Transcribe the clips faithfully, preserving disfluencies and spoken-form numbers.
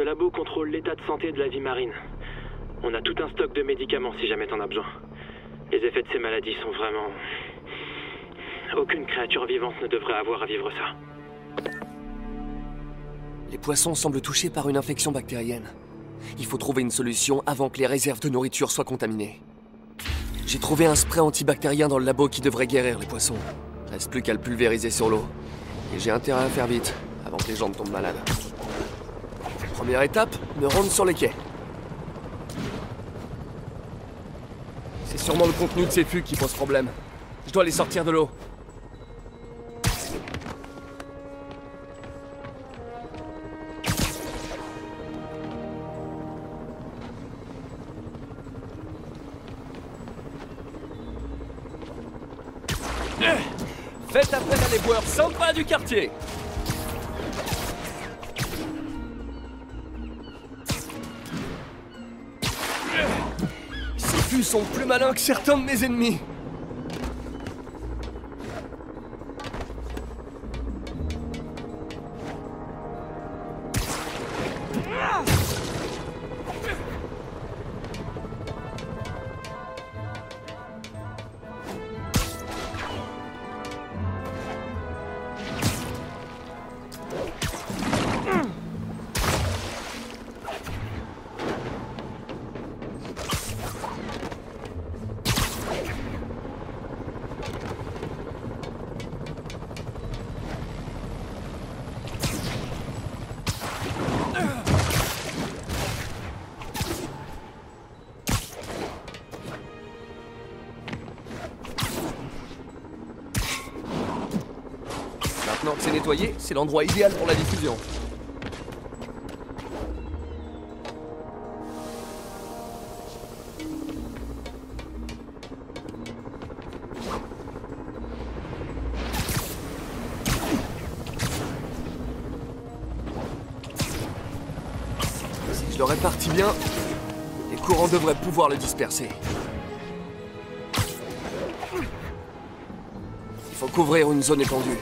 Ce labo contrôle l'état de santé de la vie marine. On a tout un stock de médicaments si jamais t'en as besoin. Les effets de ces maladies sont vraiment... Aucune créature vivante ne devrait avoir à vivre ça. Les poissons semblent touchés par une infection bactérienne. Il faut trouver une solution avant que les réserves de nourriture soient contaminées. J'ai trouvé un spray antibactérien dans le labo qui devrait guérir les poissons. Reste plus qu'à le pulvériser sur l'eau. Et j'ai intérêt à faire vite, avant que les gens ne tombent malades. Première étape, me rendre sur les quais. C'est sûrement le contenu de ces fûts qui pose problème. Je dois les sortir de l'eau. Faites appel à des boueurs sympas du quartier. Ces fûts sont plus malins que certains de mes ennemis. Maintenant que c'est nettoyé, c'est l'endroit idéal pour la diffusion. Si je le répartis bien, les courants devraient pouvoir le disperser. Il faut couvrir une zone étendue.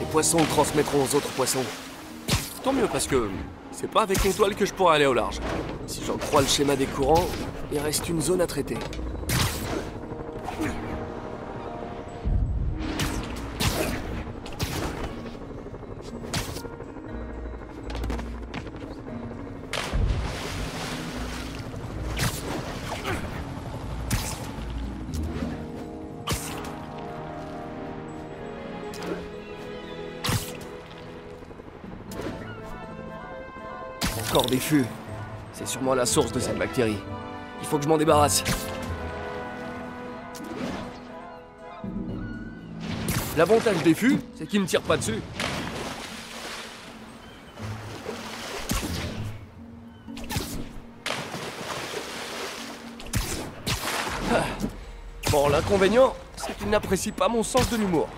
Les poissons transmettront aux autres poissons. Tant mieux parce que c'est pas avec une toile que je pourrais aller au large. Si j'en crois le schéma des courants, il reste une zone à traiter. Encore des fûts. C'est sûrement la source de cette bactérie. Il faut que je m'en débarrasse. L'avantage des fûts, c'est qu'ils ne tirent pas dessus. Bon, l'inconvénient, c'est qu'ils n'apprécient pas mon sens de l'humour.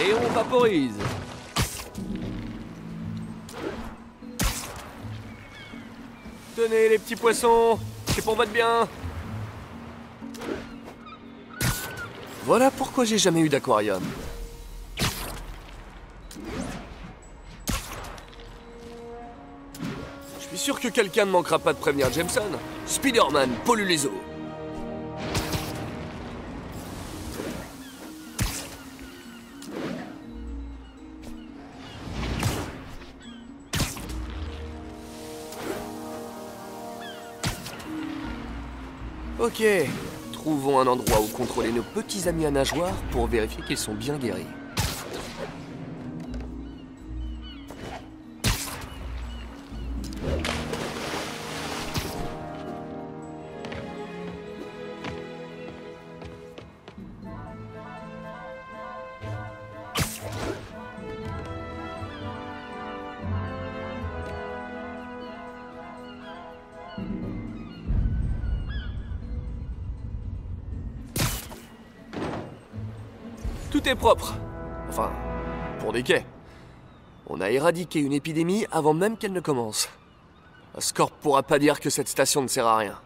Et on vaporise. Tenez les petits poissons, c'est pour votre bien. Voilà pourquoi j'ai jamais eu d'aquarium. Je suis sûr que quelqu'un ne manquera pas de prévenir Jameson. Spider-Man pollue les eaux. Ok, trouvons un endroit où contrôler nos petits amis à nageoires pour vérifier qu'ils sont bien guéris. Tout est propre. Enfin, pour des quais. On a éradiqué une épidémie avant même qu'elle ne commence. Scorp pourra pas dire que cette station ne sert à rien.